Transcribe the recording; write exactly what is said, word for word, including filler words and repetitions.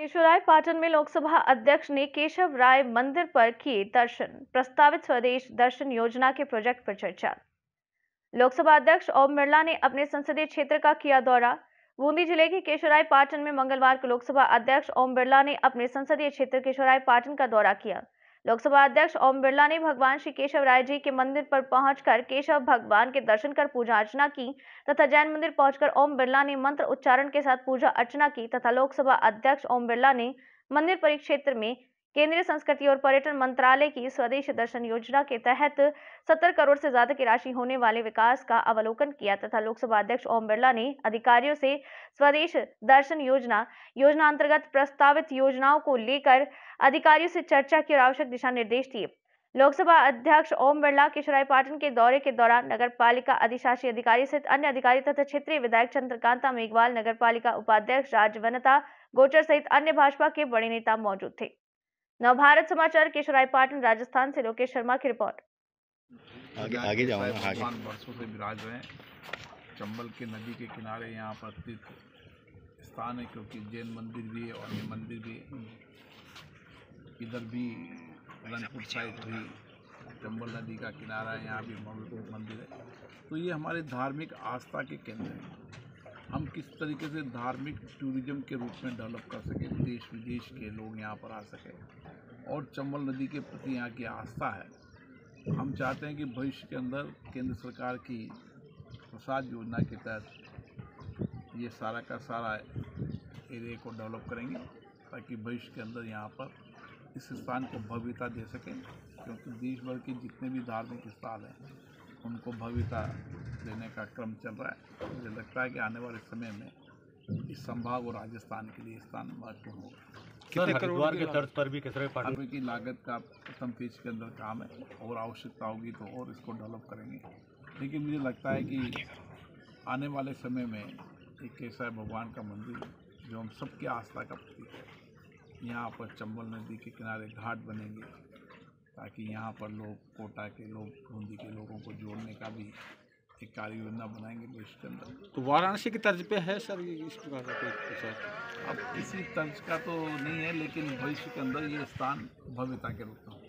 केशवराय पाटन में लोकसभा अध्यक्ष ने केशवराय मंदिर पर किए दर्शन। प्रस्तावित स्वदेश दर्शन योजना के प्रोजेक्ट पर चर्चा। लोकसभा अध्यक्ष ओम बिरला ने अपने संसदीय क्षेत्र का किया दौरा। बूंदी जिले के केशवराय पाटन में मंगलवार को लोकसभा अध्यक्ष ओम बिरला ने अपने संसदीय क्षेत्र केशवराय पाटन का दौरा किया। लोकसभा अध्यक्ष ओम बिरला ने भगवान श्री केशवराय जी के मंदिर पर पहुंचकर केशव भगवान के दर्शन कर पूजा अर्चना की तथा जैन मंदिर पहुंचकर ओम बिरला ने मंत्र उच्चारण के साथ पूजा अर्चना की तथा लोकसभा अध्यक्ष ओम बिरला ने मंदिर परिक्षेत्र में केंद्रीय संस्कृति और पर्यटन मंत्रालय की स्वदेश दर्शन योजना के तहत सत्तर करोड़ से ज्यादा की राशि होने वाले विकास का अवलोकन किया तथा लोकसभा अध्यक्ष ओम बिरला ने अधिकारियों से स्वदेश दर्शन योजना योजना अंतर्गत प्रस्तावित योजनाओं को लेकर अधिकारियों से चर्चा की और आवश्यक दिशा निर्देश दिए। लोकसभा अध्यक्ष ओम बिरला केशवराय पाटन के दौरे के दौरान नगर पालिका अधिशासी अधिकारी सहित अन्य अधिकारी तथा क्षेत्रीय विधायक चंद्रकांत मेघवाल, नगर पालिका उपाध्यक्ष राजवनता गोचर सहित अन्य भाजपा के बड़े नेता मौजूद थे। नव भारत समाचार केशवराय पाटन राजस्थान से लोकेश शर्मा की रिपोर्ट। आगे, आगे वर्षों से विराज रहे चंबल के नदी के किनारे यहाँ पर तीर्थ स्थान है, क्योंकि जैन मंदिर भी है और ये मंदिर भी इधर भी रनपुर साइड भी चंबल नदी का किनारा है, यहाँ भी मंदिर है। तो ये हमारे धार्मिक आस्था के केंद्र है। हम किस तरीके से धार्मिक टूरिज़म के रूप में डेवलप कर सकें, देश विदेश के लोग यहाँ पर आ सकें और चंबल नदी के प्रति यहाँ की आस्था है। हम चाहते हैं कि भविष्य के अंदर केंद्र सरकार की प्रसाद योजना के तहत ये सारा का सारा एरिया को डेवलप करेंगे ताकि भविष्य के अंदर यहाँ पर इस स्थान को भव्यता दे सकें, क्योंकि देश भर के जितने भी धार्मिक स्थान हैं उनको भव्यता देने का क्रम चल रहा है। मुझे लगता है कि आने वाले समय में इस संभाग और राजस्थान के लिए स्थान महत्वपूर्ण होगा। कितने करोड़ के तर्ज पर भी किस तरह की लागत का प्रथम फेज के अंदर काम है और आवश्यकता होगी तो और इसको डेवलप करेंगे, लेकिन मुझे लगता है कि आने वाले समय में एक केशव भगवान का मंदिर जो हम सबकी आस्था का प्रतीक है, यहाँ पर चंबल नदी के किनारे घाट बनेंगे ताकि यहाँ पर लोग, कोटा के लोग, बूंदी के लोगों को जोड़ने का भी एक कार्य योजना बनाएंगे भविष्य के अंदर। तो वाराणसी की तर्ज पे है सर इस प्रकार का? अब इसी तर्ज का तो नहीं है, लेकिन भविष्य के अंदर ये स्थान भव्यता के रूप में